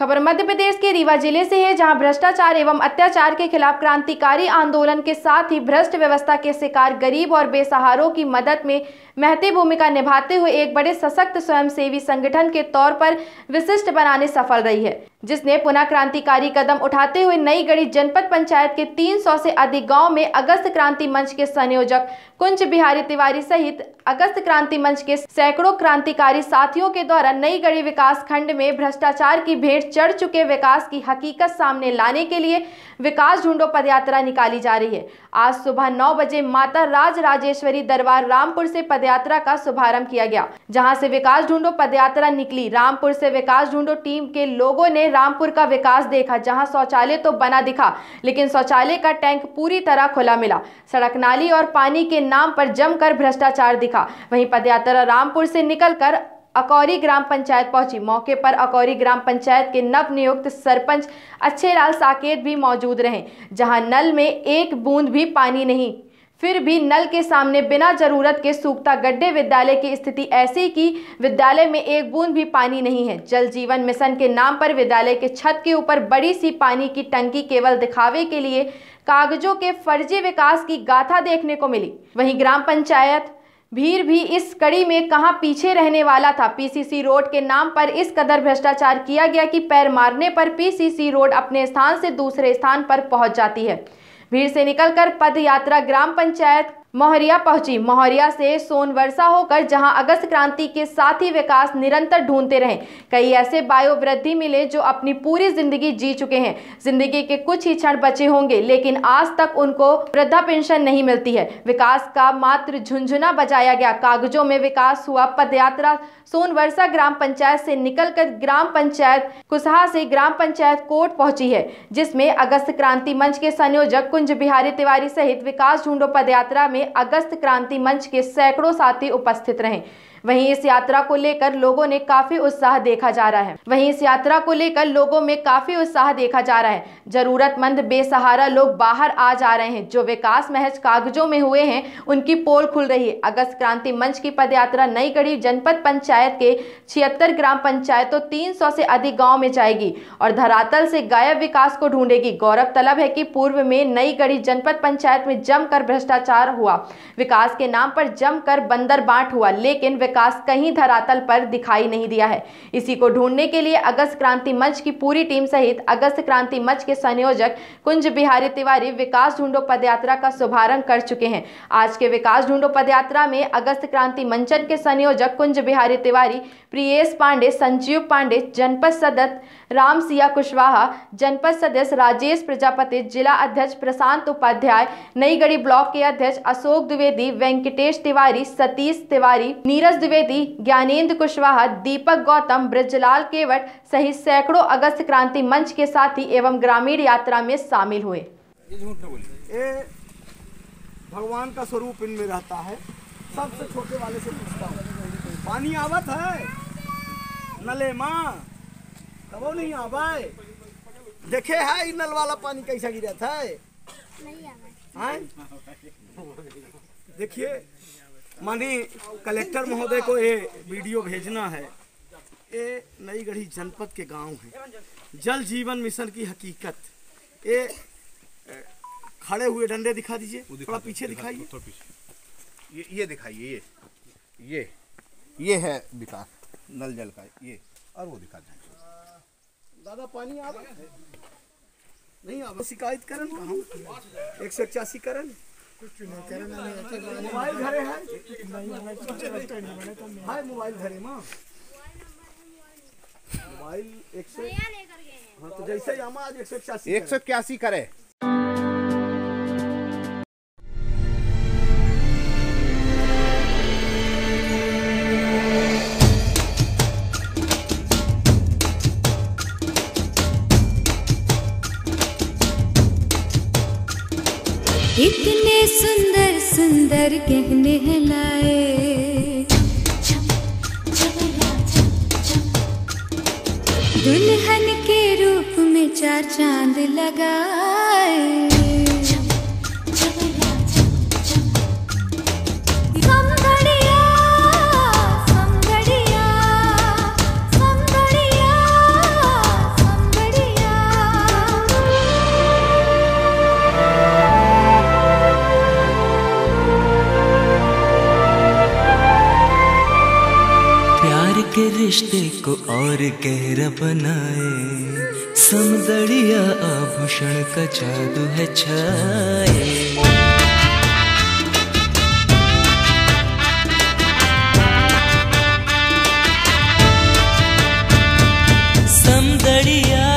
खबर मध्य प्रदेश के रीवा जिले से है, जहां भ्रष्टाचार एवं अत्याचार के खिलाफ क्रांतिकारी आंदोलन के साथ ही भ्रष्ट व्यवस्था के शिकार गरीब और बेसहारों की मदद में महती भूमिका निभाते हुए एक बड़े सशक्त स्वयंसेवी संगठन के तौर पर विशिष्ट बनाने सफल रही है, जिसने पुनः क्रांतिकारी कदम उठाते हुए नई गढ़ी जनपद पंचायत के 300 से अधिक गांव में अगस्त क्रांति मंच के संयोजक कुंज बिहारी तिवारी सहित अगस्त क्रांति मंच के सैकड़ों क्रांतिकारी साथियों के द्वारा नई गढ़ी विकास खंड में भ्रष्टाचार की भेंट चढ़ चुके विकास की हकीकत सामने लाने के लिए विकास झुंडो पदयात्रा निकाली जा रही है। आज सुबह 9 बजे माता राजेश्वरी दरबार रामपुर से पदयात्रा का शुभारंभ किया गया, जहाँ से विकास झुंडो पदयात्रा निकली। रामपुर से विकास झुंडो टीम के लोगों ने रामपुर का विकास देखा, जहां शौचालय तो बना दिखा लेकिन शौचालय का टैंक पूरी तरह खुला मिला। सड़क, नाली और पानी के नाम पर जमकर भ्रष्टाचार दिखा। वहीं पदयात्रा रामपुर से निकलकर अकौरी ग्राम पंचायत पहुंची। मौके पर अकौरी ग्राम पंचायत के नवनियुक्त सरपंच अच्छेलाल साकेत भी मौजूद रहे, जहां नल में एक बूंद भी पानी नहीं, फिर भी नल के सामने बिना जरूरत के सूखता गड्ढे। विद्यालय की स्थिति ऐसी कि विद्यालय में एक बूंद भी पानी नहीं है। जल जीवन मिशन के नाम पर विद्यालय के छत के ऊपर बड़ी सी पानी की टंकी केवल दिखावे के लिए कागजों के फर्जी विकास की गाथा देखने को मिली। वहीं ग्राम पंचायत भीड़ भी इस कड़ी में कहां पीछे रहने वाला था। पीसीसी रोड के नाम पर इस कदर भ्रष्टाचार किया गया कि पैर मारने पर पीसीसी रोड अपने स्थान से दूसरे स्थान पर पहुंच जाती है। भीड़ से निकलकर पद यात्रा ग्राम पंचायत मोहरिया पहुंची। मोहरिया से सोनवर्षा होकर जहां अगस्त क्रांति के साथ ही विकास निरंतर ढूंढते रहे। कई ऐसे बायोवृद्धि मिले जो अपनी पूरी जिंदगी जी चुके हैं, जिंदगी के कुछ ही क्षण बचे होंगे, लेकिन आज तक उनको वृद्धा पेंशन नहीं मिलती है। विकास का मात्र झुंझुना बजाया गया, कागजों में विकास हुआ। पदयात्रा सोनवर्षा ग्राम पंचायत से निकलकर ग्राम पंचायत कुशवाहा से ग्राम पंचायत कोट पहुंची है, जिसमें अगस्त क्रांति मंच के संयोजक कुंज बिहारी तिवारी सहित विकास झुंडो पदयात्रा में अगस्त क्रांति मंच के सैकड़ों साथी उपस्थित रहे। वहीं इस यात्रा को लेकर लोगों में काफी उत्साह देखा जा रहा है। जरूरतमंद बेसहारा लोग बाहर आ जा रहे हैं, जो विकास महज कागजों में हुए हैं उनकी पोल खुल रही है। अगस्त क्रांति मंच की पदयात्रा नई गढ़ी जनपद पंचायत के 76 ग्राम पंचायतों 300 से अधिक गाँव में जाएगी और धरातल से गायब विकास को ढूंढेगी। गौरतलब है कि पूर्व में नई गढ़ी जनपद पंचायत में जमकर भ्रष्टाचार हुआ, विकास के नाम पर जमकर बंदरबांट हुआ, लेकिन विकास कहीं धरातल पर दिखाई नहीं दिया है। इसी को ढूंढने के लिए अगस्त क्रांति मंच की पूरी टीम सहित अगस्त क्रांति मंच के संयोजक कुंज बिहारी तिवारी विकास ढूंढो पदयात्रा का शुभारंभ कर चुके हैं। आज के विकास ढूंढो पदयात्रा में अगस्त क्रांति मंचन के संयोजक कुंज बिहारी तिवारी, प्रियेश पांडे, संजीव पांडे, जनपद सदस्य रामसिया कुशवाहा, जनपद सदस्य राजेश प्रजापति, जिला अध्यक्ष प्रशांत उपाध्याय, नई गढ़ी ब्लॉक के अध्यक्ष अशोक द्विवेदी, वेंकटेश तिवारी, सतीश तिवारी, नीरज ज्ञानेंद्र कुशवाहा, दीपक गौतम केवट सहित सैकड़ों अगस्त क्रांति मंच के साथी एवं ग्रामीण यात्रा में शामिल हुए। भगवान का स्वरूप इनमें रहता है। सबसे छोटे वाले से पूछता हूं, पानी आवत है नले मां? तब नहीं आवाए, देखे है इन नल वाला पानी कैसा गिरा था? देखिए मानी कलेक्टर महोदय को ये वीडियो भेजना है। ये नई गढ़ी जनपद के गांव हैं। जल जीवन मिशन की हकीकत, ये खड़े हुए डंडे दिखा दीजिए, थोड़ा पीछे दिखाइए, ये दिखाइए, ये है विकास नल जल का, ये और वो दिखा दीजिए। दादा पानी आ रहा है नहीं आ रहा? शिकायत करण कहाँ 185 करण कुछ नहीं करना नहीं। मोबाइल घरे है भाई, मोबाइल घरे माँ, मोबाइल 100। हाँ तो जैसे ही आमा आज 185 करे। इतने सुंदर सुंदर गहने लाए दुल्हन के रूप में 4 चांद लगाए। समगड़िया के रिश्ते को और गहरा बनाए, समदड़िया आभूषण का जादू है छाए। समदड़िया